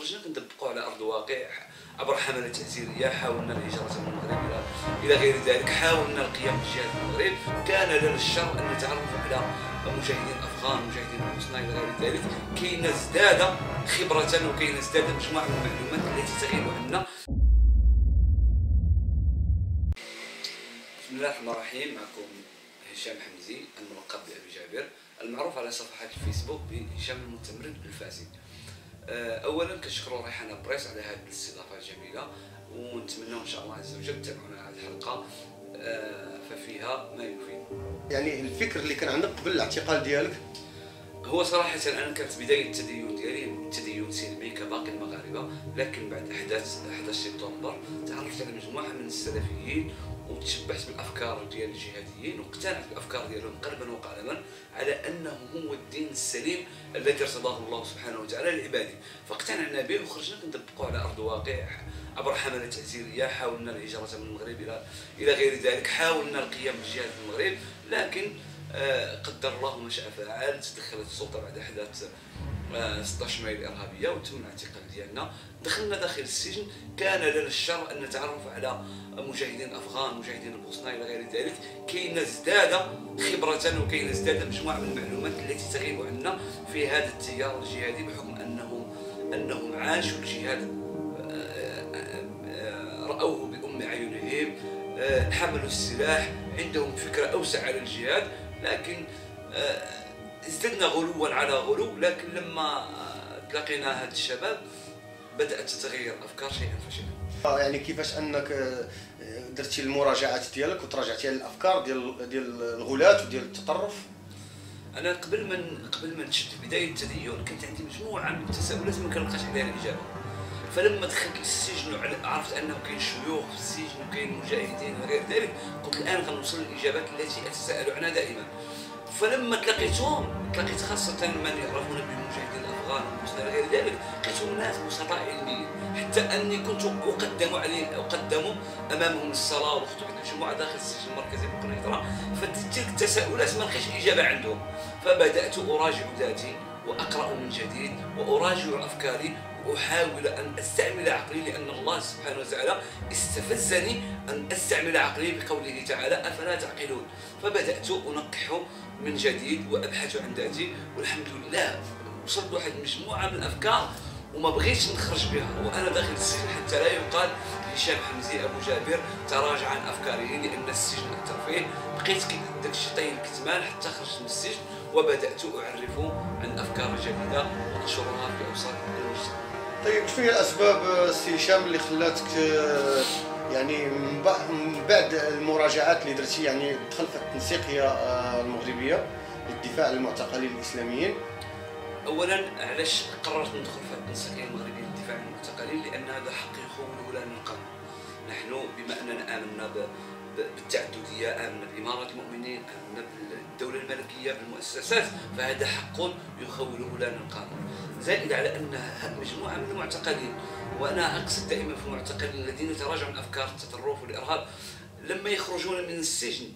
خرجنا كندبقوا على ارض الواقع عبر حمله تاثيريه، حاولنا الهجره من المغرب الى غير ذلك، حاولنا القيام بجهاد المغرب، كان لنا الشرف ان نتعرف على مجاهدين افغان، مجاهدين حوسنا الى غير ذلك، كي نزداد خبره وكي نزداد مجموعه من المعلومات التي تعين عنا. بسم الله الرحمن الرحيم، معكم هشام حمزي الملقب بأبو جابر، المعروف على صفحات الفيسبوك بهشام المتمرد الفاسي. اولا كنشكروا ريحانة بريس على هذه الاستضافه الجميله، ونتمنوا ان شاء الله عز وجل تتابعونا هذه الحلقه ففيها ما يكفي. يعني الفكر اللي كان عندك قبل الاعتقال ديالك هو صراحه انا كانت بدايه التدين ديالي تدين سلمي كباقي المغاربه، لكن بعد احداث 11 سبتمبر تعرفت على مجموعه من السلفيين وتشبعت بالافكار ديال الجهاديين واقتنعت بالافكار ديالهم قلبا وقالبا على انه هو الدين السليم الذي ارتضاه الله سبحانه وتعالى لعباده، فاقتنعنا به وخرجنا كنطبقوا على ارض الواقع عبر حمله تاثيريه، حاولنا الهجره من المغرب الى غير ذلك، حاولنا القيام بالجهاد في المغرب، لكن قدر الله ما شاء فعل، تدخلت السلطه بعد احداث 16 مايو الارهابيه وتم الاعتقال ديالنا، دخلنا داخل السجن، كان لنا الشرف ان نتعرف على مجاهدين افغان، مجاهدين البوسنه الى غير ذلك، كي نزداد خبره وكي نزداد مجموعه من المعلومات التي تغيب عنا في هذا التيار الجهادي، بحكم انهم عاشوا الجهاد، راوه بام عيونهم، حملوا السلاح، عندهم فكره اوسع على الجهاد، لكن ازددنا غلوا على غلو. لكن لما تلاقينا هاد الشباب بدات تتغير الافكار شيئا فشيئا. يعني كيفاش انك درتي المراجعات ديالك وتراجعتي على الافكار ديال الغلات وديال التطرف؟ انا قبل ما نشد بدايه التدين كانت عندي مجموعه من التساؤلات ما كنلقاش عليها الاجابه، فلما دخلت للسجن وعرفت انه كاين شيوخ في السجن وكاين مجاهدين وغير ذلك، قلت الان غنوصل للاجابات التي اتساءل عنها دائما. فلما تلاقيت خاصة من يعرفون بالمجاهدين الافغان والمسلمين غير ذلك، لقيتهم ناس بسطاء علميين، حتى اني كنت اقدم امامهم الصلاة وخطبة الجمعة داخل السجن المركزي بقنيطرة، فتلك التساؤلات ما لقيتش اجابة عندهم، فبدأت اراجع ذاتي واقرأ من جديد واراجع افكاري واحاول ان استعمل عقلي، لان الله سبحانه وتعالى استفزني ان استعمل عقلي بقوله تعالى افلا تعقلون، فبدات انقحه من جديد وابحث عن ذاتي، والحمد لله وصلت لواحد المجموعه من الافكار وما بغيتش نخرج بها وانا داخل السجن، حتى لا يقال هشام حمزي ابو جابر تراجع عن افكاره، لان السجن اثر فيه، بقيت داك الشيء طايل كتمان حتى خرجت من السجن وبدات اعرف عن افكار جديده وانشرها في اوساط المجتمع. طيب شنو هي الاسباب سي هشام اللي خلاتك يعني من بعد المراجعات اللي درتي، يعني دخلت في التنسيقيه المغربيه للدفاع عن المعتقلين الاسلاميين؟ اولا علاش قررت ندخل في التنسيقيه المغربيه للدفاع عن المعتقلين؟ لان هذا حق يخون ولا نقم، نحن بما اننا امنا بالتعدديه، امنا باماره المؤمنين، امنا بالدوله الملكيه بالمؤسسات، فهذا حق يخوله لنا القانون، زائد على ان مجموعه من المعتقلين، وانا اقصد دائما في المعتقلين الذين يتراجعون عن افكار التطرف والارهاب، لما يخرجون من السجن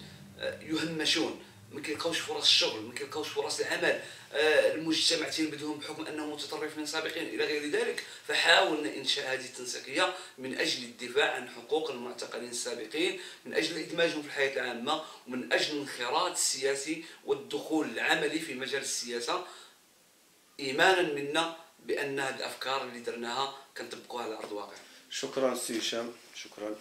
يهمشون، ما كيلقاوش فرص الشغل، ما كيلقاوش فرص العمل، المجتمع تينبذهم بحكم انهم متطرفين سابقين الى غير ذلك، فحاولنا انشاء هذه التنسيقيه من اجل الدفاع عن حقوق المعتقلين السابقين، من اجل ادماجهم في الحياه العامه، ومن اجل الانخراط السياسي والدخول العملي في مجال السياسه، ايمانا منا بان هذه الافكار اللي درناها كنطبقوها على ارض الواقع. شكرا سي هشام، شكرا.